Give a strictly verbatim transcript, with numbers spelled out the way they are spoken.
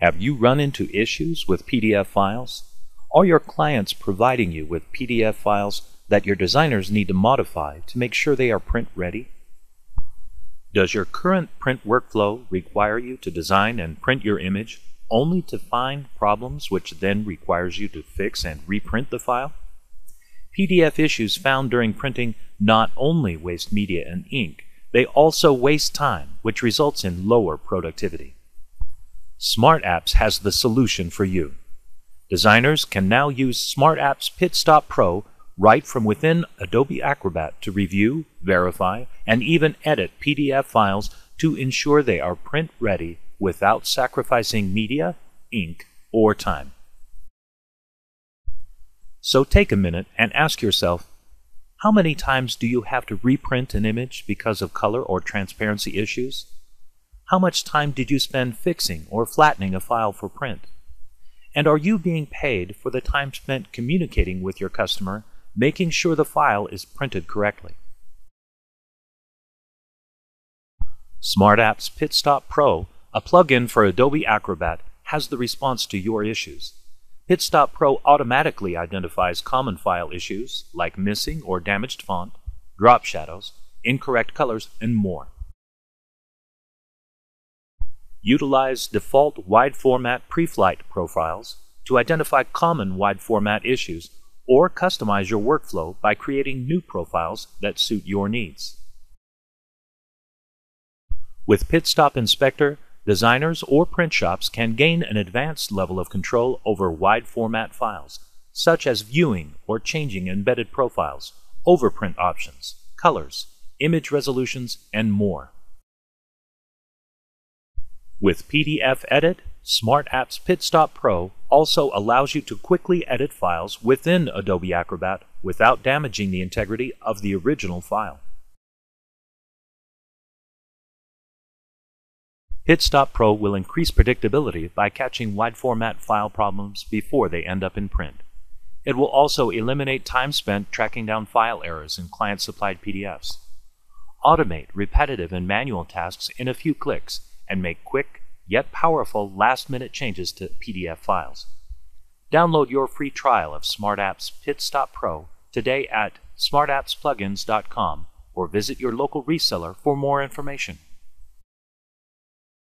Have you run into issues with P D F files? Are your clients providing you with P D F files that your designers need to modify to make sure they are print ready? Does your current print workflow require you to design and print your image only to find problems which then requires you to fix and reprint the file? P D F issues found during printing not only waste media and ink, they also waste time, which results in lower productivity. SmartApps has the solution for you. Designers can now use SmartApps PitStop Pro right from within Adobe Acrobat to review, verify, and even edit P D F files to ensure they are print ready without sacrificing media, ink, or time. So take a minute and ask yourself, how many times do you have to reprint an image because of color or transparency issues? How much time did you spend fixing or flattening a file for print? And are you being paid for the time spent communicating with your customer, making sure the file is printed correctly? SmartApps PitStop Pro, a plugin for Adobe Acrobat, has the response to your issues. PitStop Pro automatically identifies common file issues like missing or damaged font, drop shadows, incorrect colors, and more. Utilize default wide format pre-flight profiles to identify common wide format issues or customize your workflow by creating new profiles that suit your needs. With PitStop Inspector, designers or print shops can gain an advanced level of control over wide format files, such as viewing or changing embedded profiles, overprint options, colors, image resolutions, and more. With P D F Edit, SmartApps PitStop Pro also allows you to quickly edit files within Adobe Acrobat without damaging the integrity of the original file. PitStop Pro will increase predictability by catching wide format file problems before they end up in print. It will also eliminate time spent tracking down file errors in client-supplied P D Fs. Automate repetitive and manual tasks in a few clicks and make quick yet powerful last-minute changes to P D F files. Download your free trial of SmartApps PitStop Pro today at smart apps plugins dot com or visit your local reseller for more information.